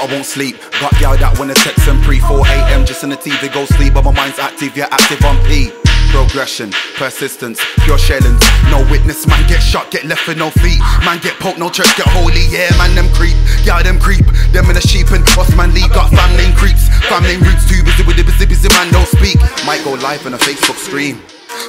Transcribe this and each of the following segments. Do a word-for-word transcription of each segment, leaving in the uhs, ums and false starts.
but I won't sleep. Got gal that wanna text them pre four A M just in the tea, they go sleep, but my mind's active, yeah, active on P. Progression, persistence, pure shellings. No witness, man get shot, get left with no feet. Man get poked, no church, get holy, yeah, man them creep. Yeah, them creep, them in a sheep and us, man leave. Got family and creeps, family and roots too busy with the busy, busy man don't speak. Might go live on a Facebook stream.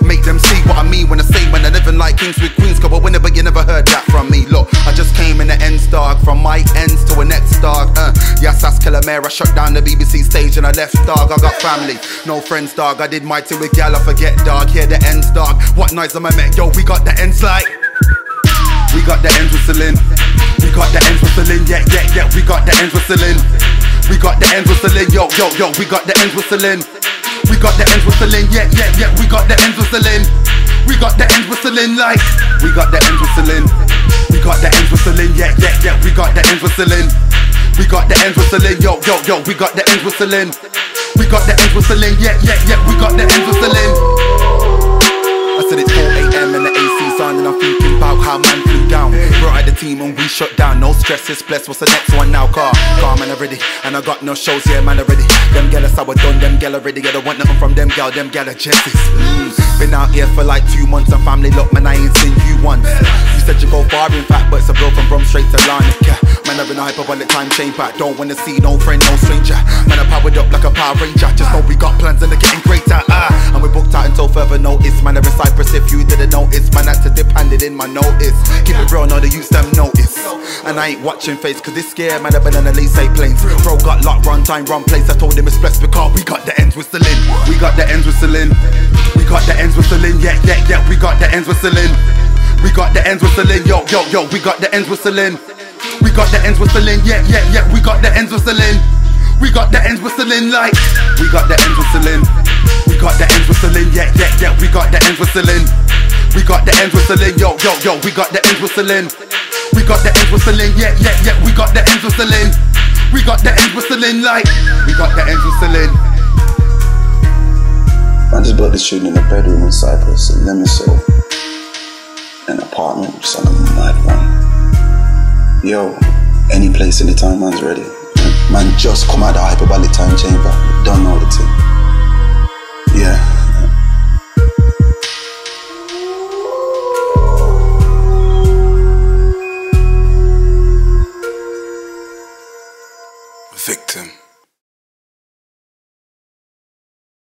Make them see what I mean when I say when they're living like kings with queens. Cause I winner, but you never heard that from me. Look, I just came in the ends, dog. From my ends to a next dog. Uh, yeah, Sas Calamera, I shut down the B B C stage and I left, dog. I got family, no friends, dog. I did my two with gal, I forget, dog. Hear the ends, dog. What noise am I met? Yo, we got the ends like. We got the ends whistling. We got the ends whistling. Yeah, yeah, yeah. We got the ends whistling. We got the ends whistling. Yo, yo, yo. We got the ends whistling. We got the ends whistling, yeah, yeah, yeah. We got the ends whistling. We got the ends whistling, like. We got the ends whistling. We got the ends whistling, yeah, yeah, yeah. We got the ends whistling. We got the ends whistling, yo, yo, yo. We got the ends whistling. We got the ends whistling, yeah, yeah, yeah. We got the ends whistling. I said it's four A M and the A C's on, and I'm thinking about how man flew down. Brought out the team and we shut down. No stress, it's blessed. What's the next one now? Car, car, man, already. And I got no shows, yeah, man, already. Them gals I was done, them gal already, I don't want nothing from them gal, them gal are jesses. mm. Been out here for like two months and family look, man, I ain't seen you once. You said you go far in fact, but it's a blow from Brom straight to Larnaca. Man, I've been hyperbolic time chain back, don't wanna see no friend, no stranger. Man, I powered up like a Power Ranger, just know we got plans and they're getting greater. Ah, and we booked out until further notice, man, I'm in Cyprus if you didn't notice. Man, I had to dip handed in my notice, keep it real, no, the youths them notice. And I ain't watching face, cause this scare, man, I've been on the Elise planes. Bro got locked, run time, run place, I told him it's blessed because we got the ends whistling. We got the ends whistling. We got the ends whistling, yeah, yeah, yeah. We got the ends whistling. We got the ends whistling, yo, yo, yo. We got the ends whistling. We got the ends whistling, yeah, yeah, yeah. We got the ends whistling. We got the ends whistling, like. We got the ends whistling. We got the ends whistling, yeah, yeah, yeah. We got the ends whistling. We got the ends whistling, yo, yo, yo. We got the ends whistling. We got the ends whistling, yeah, yeah, yeah. We got the ends whistling. We got the ends whistling, like. We got the ends whistling. I just built this shooting in a bedroom in Cyprus, in Limassol. An apartment, which is on a mad one. Yo, any place, any time, man's ready. Man, just come out of the hyperbolic time chamber. Don't know the thing. Yeah. Victim.